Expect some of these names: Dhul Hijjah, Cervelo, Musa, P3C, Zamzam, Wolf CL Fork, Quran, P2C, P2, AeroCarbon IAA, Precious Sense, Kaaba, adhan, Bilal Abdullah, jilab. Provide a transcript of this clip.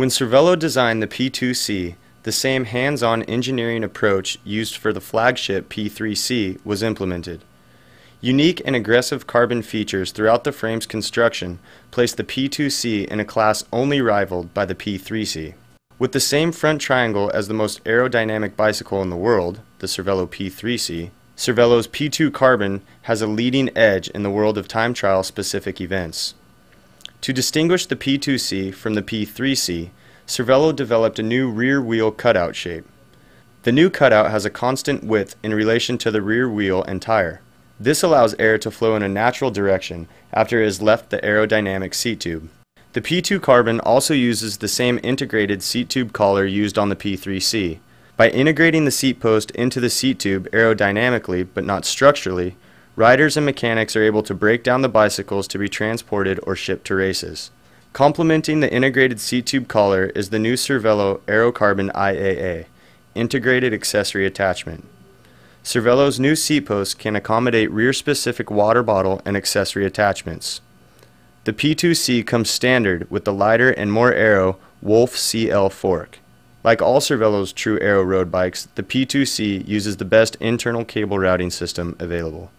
When Cervelo designed the P2C, the same hands-on engineering approach used for the flagship P3C was implemented. Unique and aggressive carbon features throughout the frame's construction placed the P2C in a class only rivaled by the P3C. With the same front triangle as the most aerodynamic bicycle in the world, the Cervelo P3C, Cervelo's P2 carbon has a leading edge in the world of time trial specific events. To distinguish the P2C from the P3C, Cervelo developed a new rear wheel cutout shape. The new cutout has a constant width in relation to the rear wheel and tire. This allows air to flow in a natural direction after it has left the aerodynamic seat tube. The P2 carbon also uses the same integrated seat tube collar used on the P3C. By integrating the seat post into the seat tube aerodynamically but not structurally, riders and mechanics are able to break down the bicycles to be transported or shipped to races. Complementing the integrated seat tube collar is the new Cervelo AeroCarbon IAA, Integrated Accessory Attachment. Cervelo's new seat post can accommodate rear-specific water bottle and accessory attachments. The P2C comes standard with the lighter and more aero Wolf CL Fork. Like all Cervelo's true aero road bikes, the P2C uses the best internal cable routing system available.